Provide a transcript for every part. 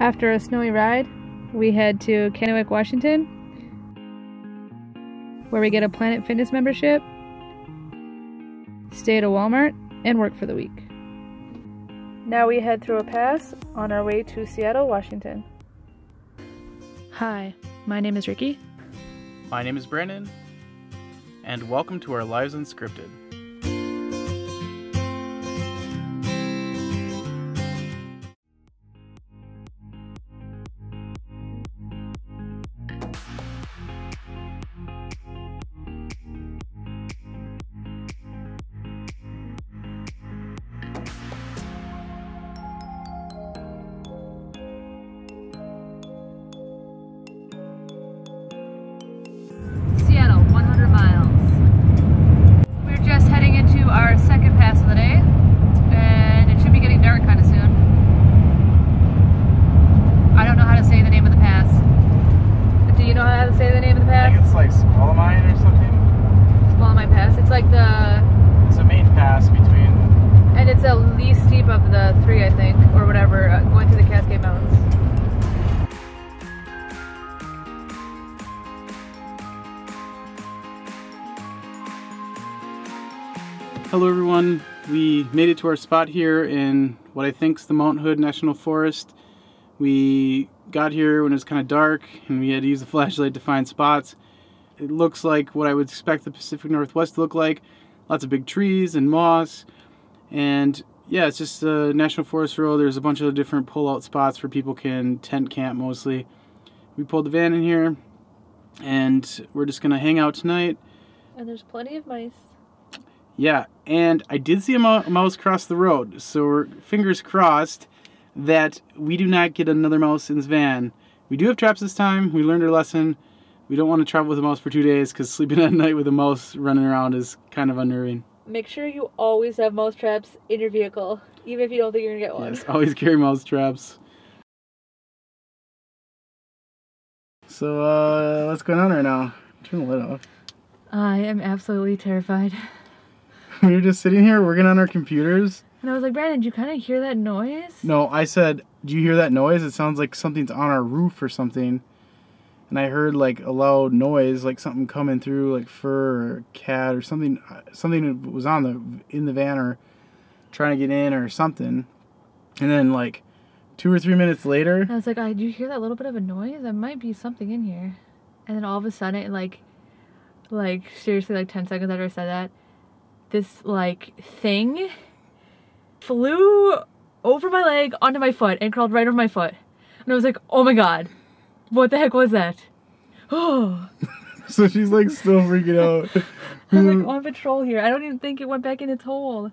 After a snowy ride, we head to Kennewick, Washington, where we get a Planet Fitness membership, stay at a Walmart, and work for the week. Now we head through a pass on our way to Seattle, Washington. Hi, my name is Ricky. My name is Brandon, and welcome to our Lives Unscripted. Going through the Cascade Mountains. Hello everyone, we made it to our spot here in what I think is the Mount Hood National Forest. We got here when it was kind of dark and we had to use the flashlight to find spots. It looks like what I would expect the Pacific Northwest to look like. Lots of big trees and moss, and yeah, it's just a National Forest Road. There's a bunch of different pull-out spots where people can tent camp mostly. We pulled the van in here, and we're just going to hang out tonight. And there's plenty of mice. Yeah, and I did see a mouse cross the road, so we're fingers crossed that we do not get another mouse in this van. We do have traps this time. We learned our lesson. We don't want to travel with a mouse for 2 days because sleeping at night with a mouse running around is kind of unnerving. Make sure you always have mouse traps in your vehicle, even if you don't think you're going to get one. Yes, always carry mouse traps. So, what's going on right now? Turn the light off. I am absolutely terrified. We were just sitting here working on our computers. And I was like, Brandon, did you kind of hear that noise? No, I said, do you hear that noise? It sounds like something's on our roof or something. And I heard like a loud noise, like something coming through, like fur or cat or something. Something was on in the van or trying to get in or something. And then like 2 or 3 minutes later, I was like, "Did you hear that little bit of a noise? There might be something in here." And then all of a sudden, it, like seriously, like 10 seconds after I said that, this like thing flew over my leg onto my foot and crawled right over my foot. And I was like, "Oh my god. What the heck was that?" Oh. So she's like still freaking out. I'm like on patrol here. I don't even think it went back in its hole.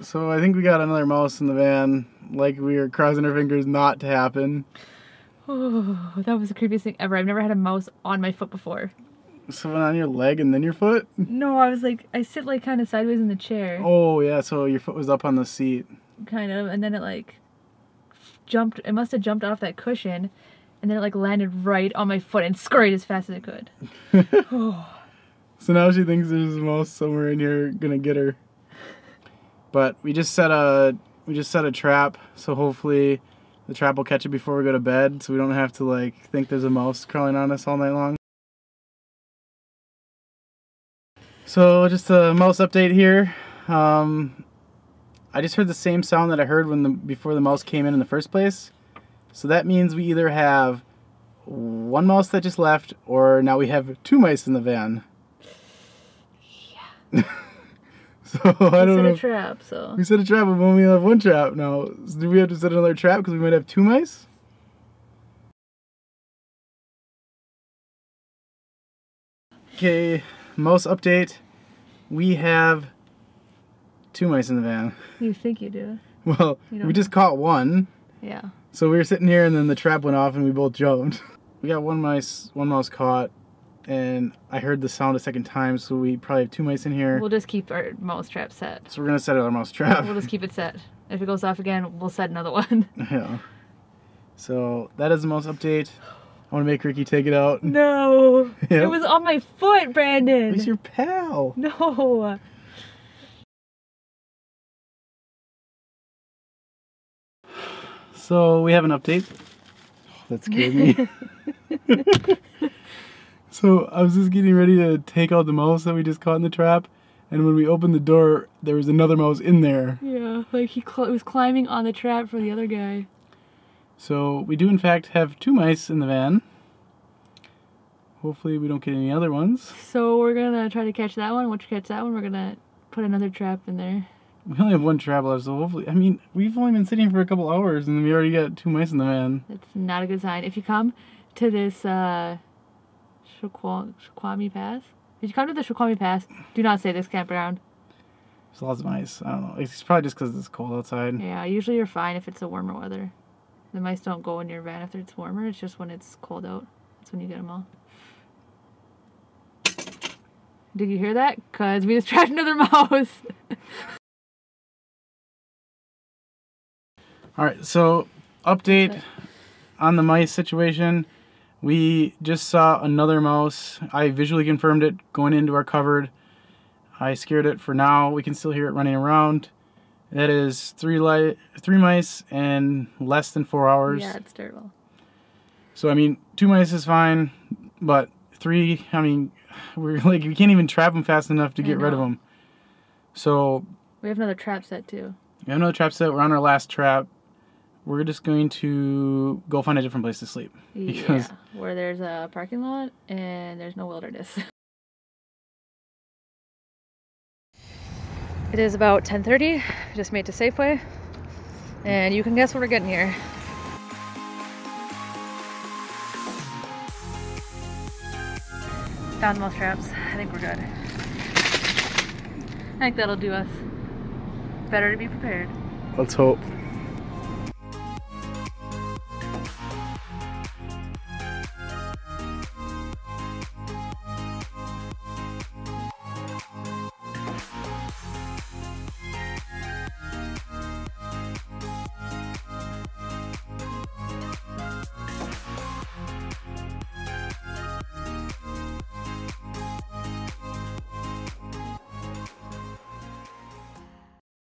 So I think we got another mouse in the van. Like we were crossing our fingers not to happen. Oh, that was the creepiest thing ever. I've never had a mouse on my foot before. Someone on your leg and then your foot? No, I was like, I sit like kind of sideways in the chair. Oh yeah, so your foot was up on the seat. Kind of, and then it like jumped. It must have jumped off that cushion. And then it like landed right on my foot and scurried as fast as it could. Oh. So now she thinks there's a mouse somewhere in here gonna get her. But we just set a trap, so hopefully the trap will catch it before we go to bed, so we don't have to like think there's a mouse crawling on us all night long. So just a mouse update here. I just heard the same sound that I heard before the mouse came in the first place. So that means we either have one mouse that just left, or now we have two mice in the van. Yeah. So I don't know. We set a trap, so. We set a trap, but we only have one trap now. So do we have to set another trap because we might have two mice? Okay, mouse update. We have two mice in the van. You think you do. Well, we just caught one. Yeah. So we were sitting here and then the trap went off and we both jumped. We got one mouse caught, and I heard the sound a second time, so we probably have two mice in here. We'll just keep our mouse trap set. So we're gonna set another mouse trap. We'll just keep it set. If it goes off again, we'll set another one. Yeah. So that is the mouse update. I wanna make Ricky take it out. No. Yep. It was on my foot, Brandon. It was your pal. No. So we have an update. that scared me. So I was just getting ready to take out the mouse that we just caught in the trap, and when we opened the door, there was another mouse in there. Yeah, like he was climbing on the trap for the other guy. So we do in fact have two mice in the van. Hopefully we don't get any other ones. So we're gonna try to catch that one. Once we catch that one, we're gonna put another trap in there. We only have one trap left, so hopefully, I mean, we've only been sitting for a couple hours and we already got two mice in the van. That's not a good sign. If you come to this Snoqualmie Pass, if you come to the Snoqualmie Pass, do not stay this campground. There's lots of mice. I don't know. It's probably just because it's cold outside. Yeah, usually you're fine if it's a warmer weather. The mice don't go in your van after it's warmer. It's just when it's cold out. That's when you get them all. Did you hear that? Because we just trapped another mouse. Alright, so update on the mice situation. We just saw another mouse. I visually confirmed it going into our cupboard. I scared it for now. We can still hear it running around. That is three mice in less than 4 hours. Yeah, it's terrible. So, I mean, two mice is fine, but three, I mean, we're like, we can't even trap them fast enough to get rid of them. So we have another trap set, too. We have another trap set. We're on our last trap. We're just going to go find a different place to sleep. Because yeah, where there's a parking lot and there's no wilderness. It is about 10:30. We just made it to Safeway, and you can guess what we're getting here. Found most traps. I think we're good. I think that'll do us. Better to be prepared. Let's hope.